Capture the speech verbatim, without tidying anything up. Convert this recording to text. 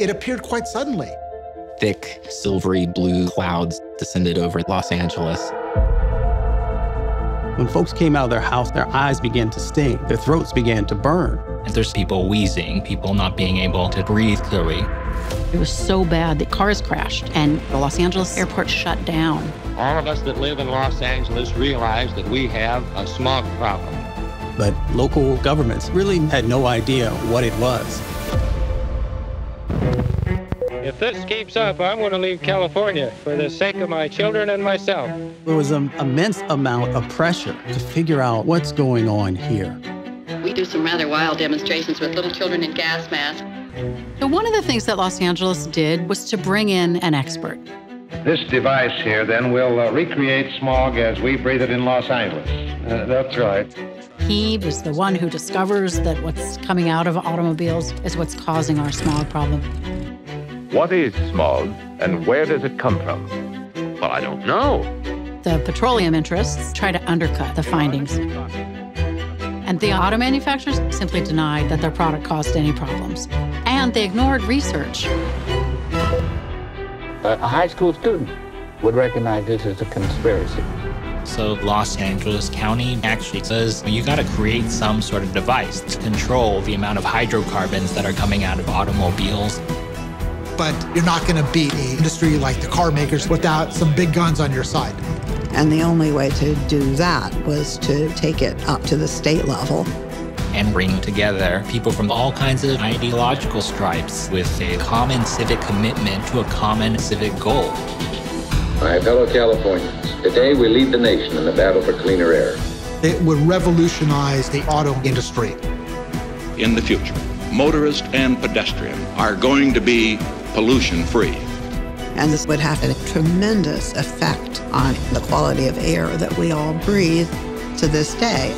It appeared quite suddenly. Thick, silvery blue clouds descended over Los Angeles. When folks came out of their house, their eyes began to sting, their throats began to burn. And there's people wheezing, people not being able to breathe clearly. It was so bad that cars crashed and the Los Angeles airport shut down. All of us that live in Los Angeles realize that we have a smog problem. But local governments really had no idea what it was. If this keeps up, I'm going to leave California for the sake of my children and myself. There was an immense amount of pressure to figure out what's going on here. We do some rather wild demonstrations with little children in gas masks. So one of the things that Los Angeles did was to bring in an expert. This device here then will uh, recreate smog as we breathe it in Los Angeles. Uh, that's right. He was the one who discovers that what's coming out of automobiles is what's causing our smog problem. What is smog, and where does it come from? Well, I don't know. The petroleum interests try to undercut the findings. And the auto manufacturers simply denied that their product caused any problems. And they ignored research. A high school student would recognize this as a conspiracy. So Los Angeles County actually says, well, you got to create some sort of device to control the amount of hydrocarbons that are coming out of automobiles. But you're not going to beat an industry like the car makers without some big guns on your side. And the only way to do that was to take it up to the state level. And bring together people from all kinds of ideological stripes with a common civic commitment to a common civic goal. My fellow Californians, today we lead the nation in the battle for cleaner air. It would revolutionize the auto industry. In the future, motorist and pedestrian are going to be pollution-free. And this would have a tremendous effect on the quality of air that we all breathe to this day.